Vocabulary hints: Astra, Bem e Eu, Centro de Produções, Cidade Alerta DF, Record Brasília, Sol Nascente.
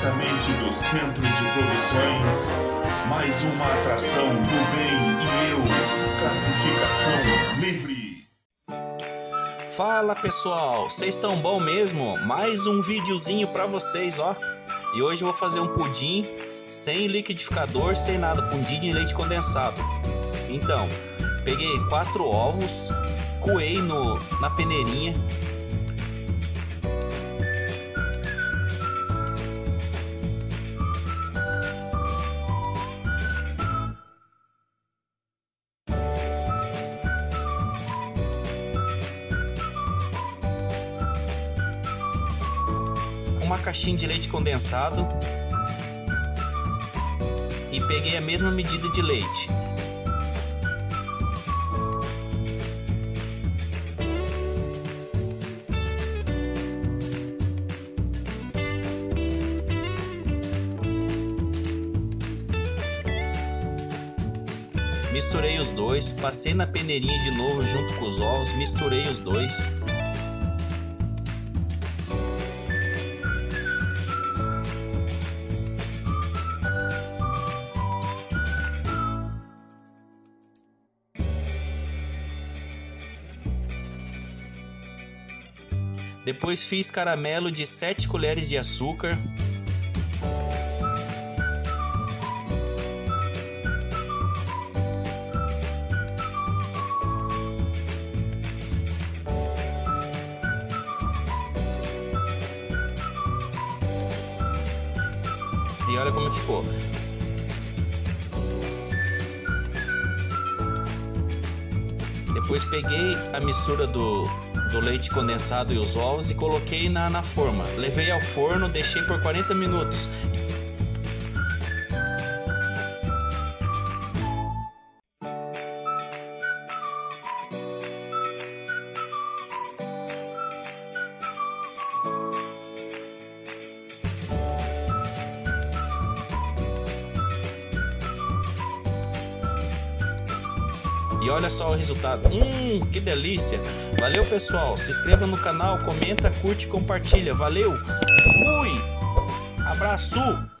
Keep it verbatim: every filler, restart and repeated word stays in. diretamente do Centro de Produções, mais uma atração do Bem e Eu, classificação livre. Fala pessoal, vocês estão bom mesmo? Mais um videozinho pra vocês, ó. E hoje eu vou fazer um pudim sem liquidificador, sem nada, pudim de leite condensado. Então, peguei quatro ovos, coei no, na peneirinha. Uma caixinha de leite condensado e peguei a mesma medida de leite. Misturei os dois, passei na peneirinha de novo junto com os ovos, misturei os dois. Depois fiz caramelo de sete colheres de açúcar. E olha como ficou. Depois peguei a mistura do, do leite condensado e os ovos e coloquei na, na forma. Levei ao forno, deixei por quarenta minutos. E olha só o resultado. Hum, que delícia. Valeu, pessoal. Se inscreva no canal, comenta, curte e compartilha. Valeu. Fui. Abraço.